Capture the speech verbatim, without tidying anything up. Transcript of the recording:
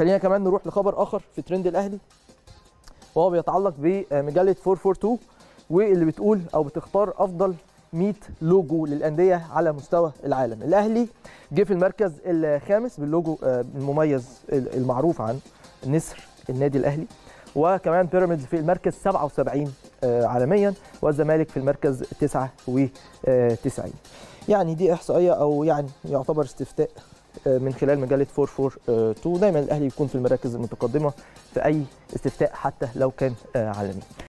خلينا كمان نروح لخبر اخر في ترند الاهلي، وهو بيتعلق بمجله فور فور تو واللي بتقول او بتختار افضل مية لوجو للانديه على مستوى العالم. الاهلي جه في المركز الخامس باللوجو المميز المعروف عن نسر النادي الاهلي، وكمان بيراميدز في المركز سبعة وسبعين عالميا، والزمالك في المركز تسعة وتسعين. يعني دي احصائيه او يعني يعتبر استفتاء من خلال مجله فور فور تو. دايما الاهلي يكون في المراكز المتقدمه في اي استفتاء حتى لو كان عالمي.